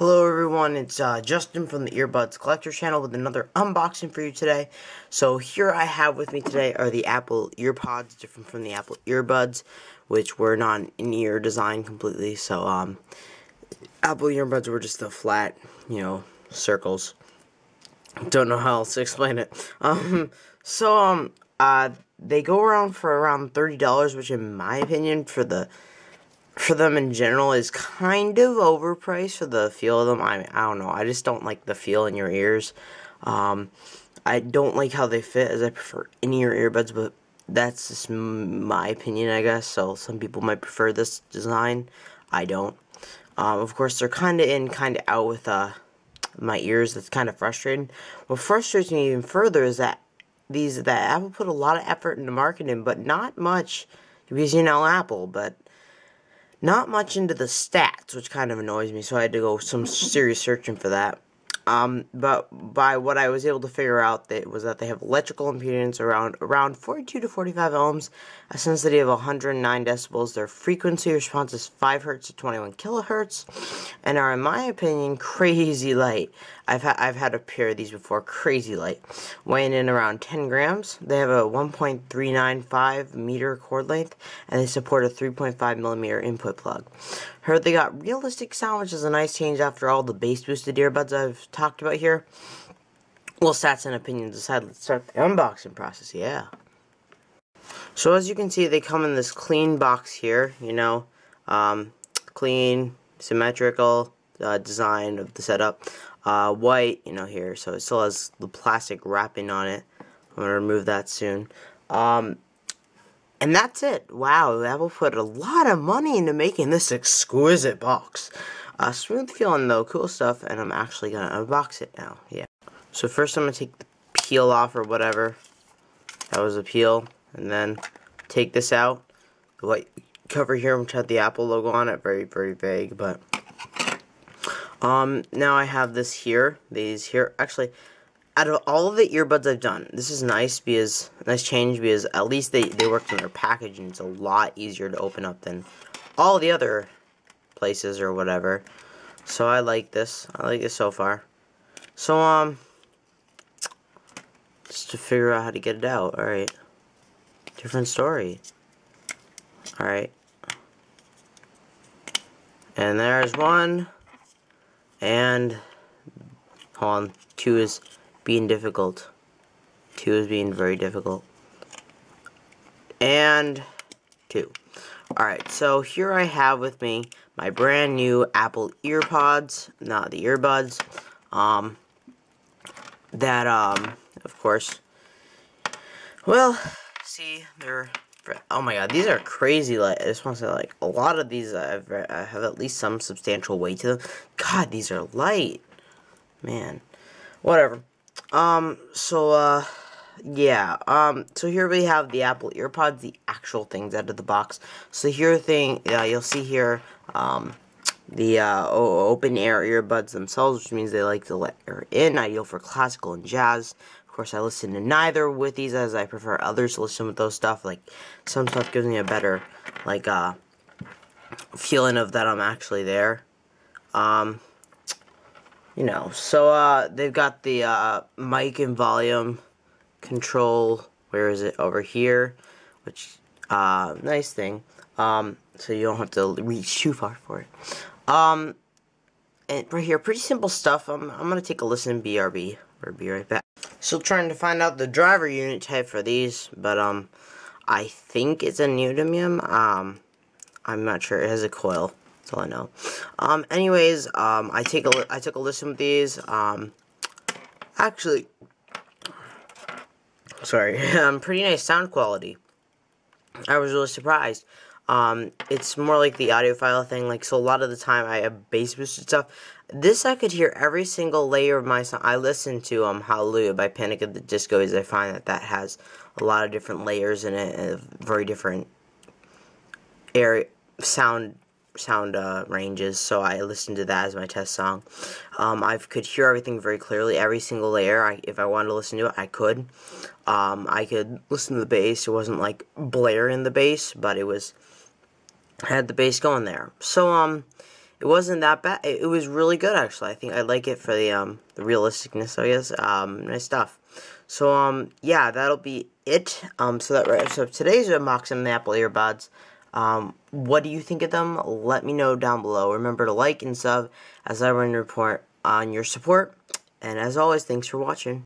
Hello everyone, it's Justin from the Earbuds Collector Channel with another unboxing for you today. So here I have with me today are the Apple EarPods, different from the Apple Earbuds, which were not an in-ear design completely. So Apple Earbuds were just the flat, circles. Don't know how else to explain it. They go around for around $30, which in my opinion for them in general is kind of overpriced for the feel of them. I don't know. I just don't like the feel in your ears. I don't like how they fit, as I prefer in-ear earbuds, but that's just my opinion, I guess. So some people might prefer this design. I don't. Of course, they're kind of in, kind of out with my ears. That's kind of frustrating. What frustrates me even further is that Apple put a lot of effort into marketing, but not much, because Apple, but not much into the stats, which kind of annoys me, so I had to go some serious searching for that. But by what I was able to figure out, that was that they have electrical impedance around 42 to 45 ohms, a sensitivity of 109 decibels. Their frequency response is 5 hertz to 21 kilohertz, and are, in my opinion, crazy light. I've had a pair of these before, crazy light, weighing in around 10 grams. They have a 1.395 meter cord length, and they support a 3.5 millimeter input plug. Heard they got realistic sound, which is a nice change after all the bass boosted earbuds I've talked about here. Well, stats and opinions aside, let's start the unboxing process, yeah. So as you can see, they come in this clean box here, clean, symmetrical design of the setup. White, here, so it still has the plastic wrapping on it. I'm going to remove that soon. And that's it. Wow, Apple put a lot of money into making this exquisite box. Smooth feeling though, cool stuff, and I'm actually going to unbox it now, yeah. So first I'm going to take the peel off or whatever. That was the peel. And then take this out. The white cover here, which had the Apple logo on it. Very, very vague, but now I have this here, these here. Actually, out of all of the earbuds I've done, this is nice because, nice change because at least they worked on their package, and it's a lot easier to open up than all the other places or whatever. So I like this. I like it so far. So, just to figure out how to get it out. Alright. Different story. Alright. And there's one. And, hold on, two is being difficult. Two is being very difficult. And two. Alright, so here I have with me my brand new Apple EarPods, not the earbuds, of course, well, see, they're, oh my god, these are crazy light. I just want to say, like, a lot of these I have at least some substantial weight to them. God, these are light. Man. Whatever. Yeah. So here we have the Apple EarPods, the actual things out of the box. So here you'll see here, the open air earbuds themselves, which means they like to let air in, ideal for classical and jazz. Of course, I listen to neither with these, as I prefer others to listen with those stuff. Like, some stuff gives me a better, like, feeling of that I'm actually there. They've got the mic and volume control, where is it, over here, which, nice thing. So you don't have to reach too far for it. And right here, pretty simple stuff. I'm gonna take a listen, BRB. We'll be right back. Still trying to find out the driver unit type for these, but I think it's a neodymium. I'm not sure. It has a coil. That's all I know. Anyways, I took a listen with these. Actually, sorry. Pretty nice sound quality. I was really surprised. It's more like the audiophile thing, like, so a lot of the time I have bass boosted stuff. This I could hear every single layer of my song. I listen to, Hallelujah by Panic! At The Disco, as I find that has a lot of different layers in it, and very different area, sound ranges, so I listened to that as my test song. I could hear everything very clearly, every single layer. If I wanted to listen to it, I could. I could listen to the bass. It wasn't, like, blaring the bass, but it had the bass going there. So, It wasn't that bad. It was really good, actually. I think I like it for the realisticness, I guess. Nice stuff. So, yeah, that'll be it. So that wraps up today's unboxing of the Apple earbuds. What do you think of them? Let me know down below. Remember to like and sub as I run a report on your support. And as always, thanks for watching.